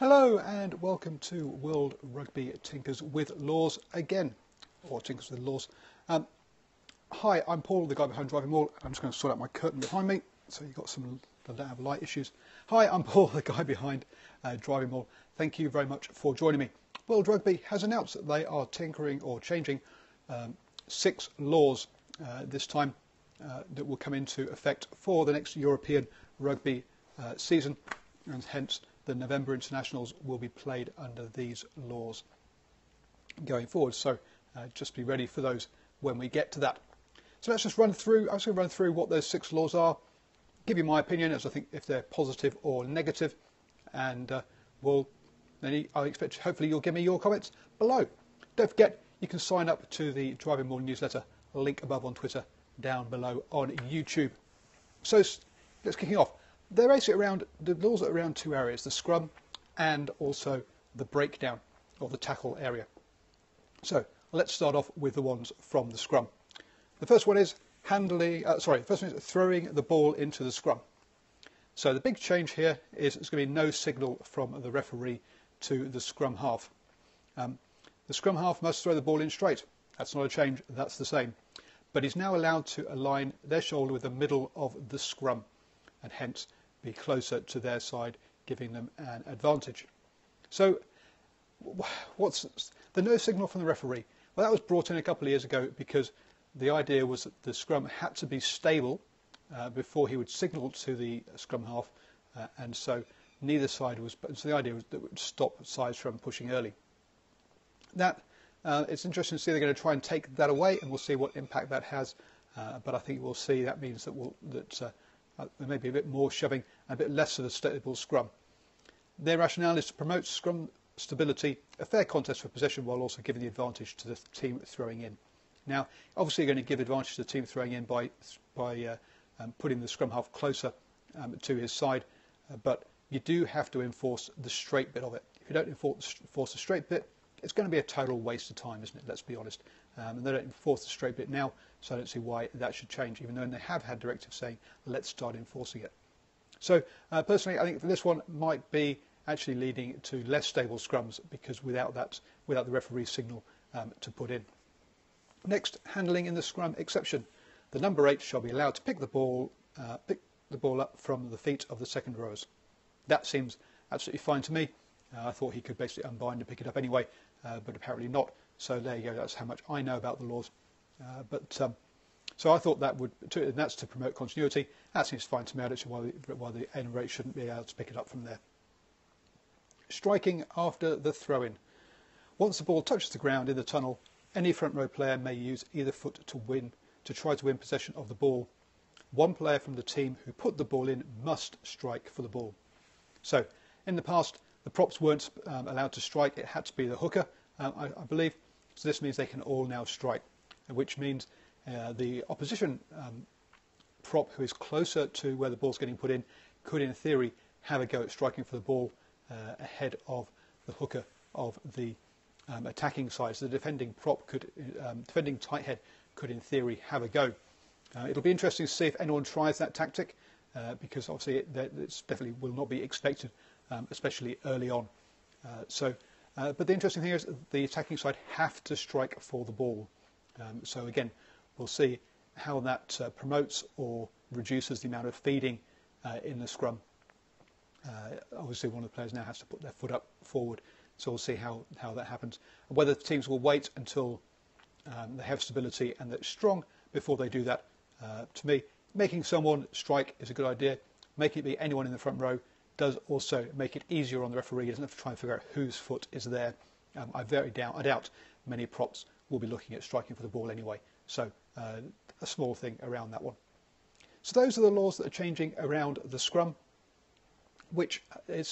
Hello and welcome to World Rugby Tinkers with Laws again, or Tinkers with Laws. Hi, I'm Paul, the guy behind DrivingMaul. I'm just going to sort out my curtain behind me, so you've got some light issues. Hi, I'm Paul, the guy behind DrivingMaul. Thank you very much for joining me. World Rugby has announced that they are tinkering or changing 6 laws this time that will come into effect for the next European rugby season, and hence the November internationals will be played under these laws going forward. So just be ready for those when we get to that. So let's just run through. I'm just going to run through what those 6 laws are, give you my opinion as I think if they're positive or negative, and I expect hopefully you'll give me your comments below. Don't forget you can sign up to the DrivingMaul newsletter, link above on Twitter, down below on YouTube. So let's kicking off. They're basically around, the laws are around 2 areas, the scrum and also the breakdown or the tackle area. So let's start off with the ones from the scrum. The first one is throwing the ball into the scrum. So the big change here is it's going to be no signal from the referee to the scrum half. The scrum half must throw the ball in straight. That's not a change, that's the same. But he's now allowed to align their shoulder with the middle of the scrum, and hence be closer to their side, giving them an advantage. So what's the no signal from the referee? Well, that was brought in a couple of years ago because the idea was that the scrum had to be stable before he would signal to the scrum half, and so neither side was, so the idea was that it would stop sides from pushing early. That it's interesting to see they're going to try and take that away, and we'll see what impact that has, but I think we'll see that means that there may be a bit more shoving and a bit less of a stable scrum. Their rationale is to promote scrum stability, a fair contest for possession, while also giving the advantage to the team throwing in. Now, obviously you're going to give advantage to the team throwing in by putting the scrum half closer to his side, but you do have to enforce the straight bit of it. If you don't enforce the straight bit, it's going to be a total waste of time, isn't it? Let's be honest. And they don't enforce the straight bit now, so I don't see why that should change, even though they have had directives saying, let's start enforcing it. So personally, I think this one might be actually leading to less stable scrums, because without the referee signal to put in. Next, handling in the scrum exception. The number 8 shall be allowed to pick the ball up from the feet of the second rowers. That seems absolutely fine to me. I thought he could basically unbind and pick it up anyway, but apparently not. So there you go, that's how much I know about the laws. So I thought that would, and that's to promote continuity. That seems fine to me. I don't know why the end rate shouldn't be able to pick it up from there. Striking after the throw-in. Once the ball touches the ground in the tunnel, any front row player may use either foot to try to win possession of the ball. One player from the team who put the ball in must strike for the ball. So in the past, the props weren't allowed to strike, it had to be the hooker, I believe. So this means they can all now strike, which means the opposition prop who is closer to where the ball's getting put in could, in theory, have a go at striking for the ball ahead of the hooker of the attacking side. So the defending prop could, defending tight head could, in theory, have a go. It'll be interesting to see if anyone tries that tactic, because obviously it definitely will not be expected, especially early on. But the interesting thing is the attacking side have to strike for the ball. So again, we'll see how that promotes or reduces the amount of feeding in the scrum. Obviously one of the players now has to put their foot up forward, so we'll see how that happens. And whether the teams will wait until they have stability and they're strong before they do that. To me, making someone strike is a good idea. Making it be anyone in the front row does also make it easier on the referee. He doesn't have to try and figure out whose foot is there. I doubt many props will be looking at striking for the ball anyway. So a small thing around that one. So those are the laws that are changing around the scrum, which I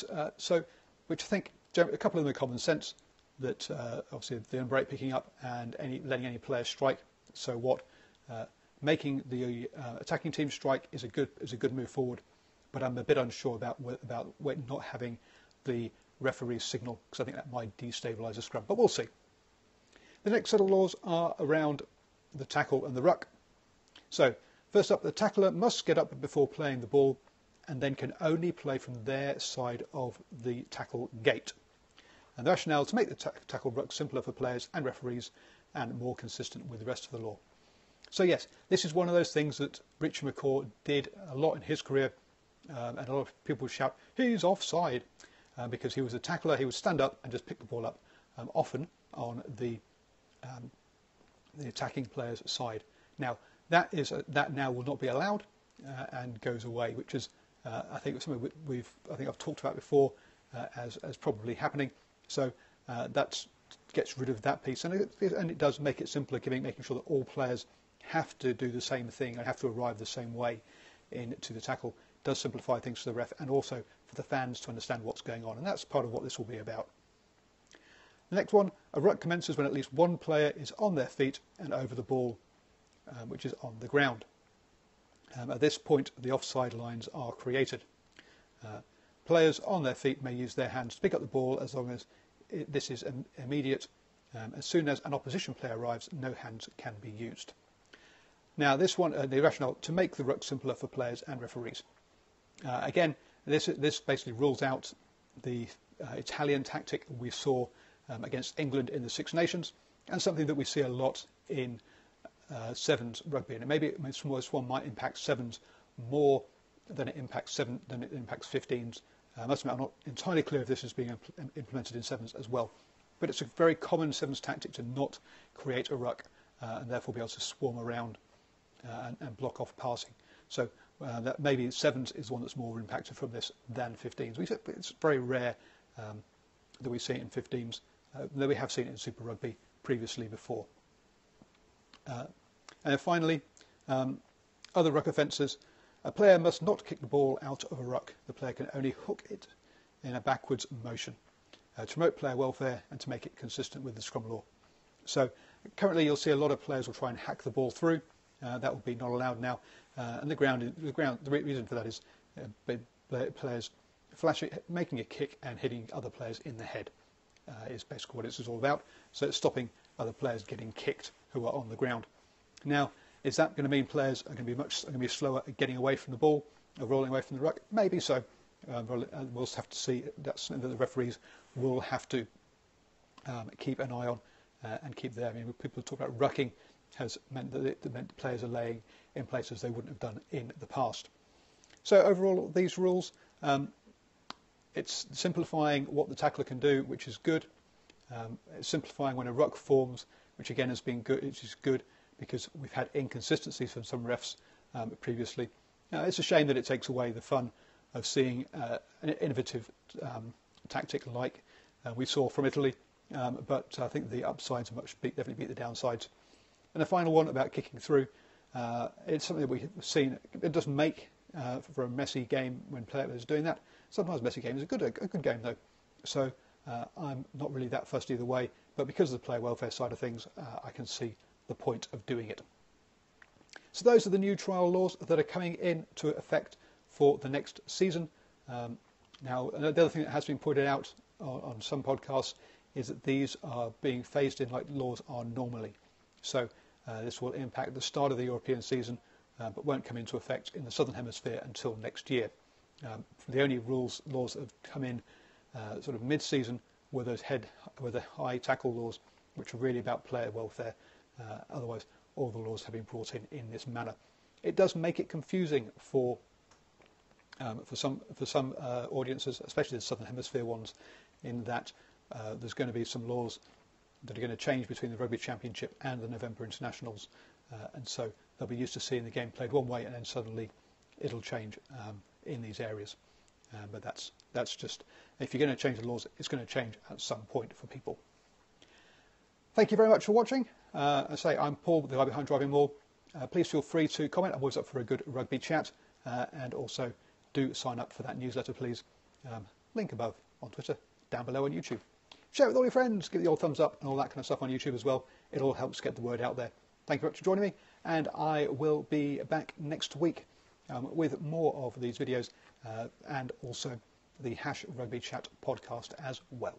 think a couple of them are common sense. That obviously the end break picking up and letting any player strike. So what making the attacking team strike is a good move forward. But I'm a bit unsure about not having the referee's signal, because I think that might destabilise the scrum, but we'll see. The next set of laws are around the tackle and the ruck. So first up, the tackler must get up before playing the ball, and then can only play from their side of the tackle gate. And the rationale to make the tackle ruck simpler for players and referees and more consistent with the rest of the law. So yes, this is one of those things that Richie McCaw did a lot in his career, and a lot of people shout, he's offside, because he was a tackler. He would stand up and just pick the ball up, often on the attacking player's side. Now that now will not be allowed and goes away, which is I think something I've talked about before as probably happening. So that gets rid of that piece, and it does make it simpler, making sure that all players have to do the same thing and have to arrive the same way into the tackle. It does simplify things for the ref and also for the fans to understand what's going on, and that's part of what this will be about. The next one, a ruck commences when at least one player is on their feet and over the ball, which is on the ground. At this point, the offside lines are created. Players on their feet may use their hands to pick up the ball as long as this is immediate. As soon as an opposition player arrives, no hands can be used. Now this one, the rationale to make the ruck simpler for players and referees. Again, this basically rules out the Italian tactic we saw against England in the Six Nations, and something that we see a lot in sevens rugby. And maybe this one might impact sevens more than it impacts 15s. I must admit, I'm not entirely clear if this is being implemented in sevens as well, but it's a very common sevens tactic to not create a ruck and therefore be able to swarm around and block off passing. So that maybe sevens is one that's more impacted from this than 15s. It's very rare that we see it in 15s, though we have seen it in Super Rugby previously before. And finally, other ruck offences. A player must not kick the ball out of a ruck. The player can only hook it in a backwards motion to promote player welfare and to make it consistent with the scrum law. So currently you'll see a lot of players will try and hack the ball through. That will be not allowed now. And the reason for that is players making a kick and hitting other players in the head is basically what this is all about. So it's stopping other players getting kicked who are on the ground. Now, is that going to mean players are going to be slower at getting away from the ball or rolling away from the ruck? Maybe so. We'll have to see. That's something that the referees will have to keep an eye on and keep there. I mean, people talk about rucking has meant that meant players are laying in places they wouldn't have done in the past. So overall, these rules, it's simplifying what the tackler can do, which is good. It's simplifying when a ruck forms, which again has been good, which is good, because we've had inconsistencies from some refs previously. Now, it's a shame that it takes away the fun of seeing an innovative tactic like we saw from Italy, but I think the upsides definitely beat the downsides. And the final one about kicking through, it's something that we've seen. It doesn't make for a messy game when players are doing that. Sometimes messy games are good, a good game though. So I'm not really that fussed either way, but because of the player welfare side of things, I can see the point of doing it. So those are the new trial laws that are coming into effect for the next season. Now, the other thing that has been pointed out on some podcasts is that these are being phased in like laws are normally. So this will impact the start of the European season, but won't come into effect in the Southern Hemisphere until next year. The only laws that have come in sort of mid-season were the high tackle laws, which are really about player welfare. Otherwise, all the laws have been brought in this manner. It does make it confusing for some audiences, especially the Southern Hemisphere ones, in that there's going to be some laws that are going to change between the Rugby Championship and the November Internationals, and so they'll be used to seeing the game played one way, and then suddenly it'll change in these areas. But that's just, if you're going to change the laws, it's going to change at some point for people. Thank you very much for watching. As I say, I'm Paul, the guy behind Driving Maul. Please feel free to comment. I'm always up for a good rugby chat. And also do sign up for that newsletter, please. Link above on Twitter, down below on YouTube. Share it with all your friends. Give it the old thumbs up and all that kind of stuff on YouTube as well. It all helps get the word out there. Thank you very much for joining me. And I will be back next week with more of these videos and also the #Rugby Chat podcast as well.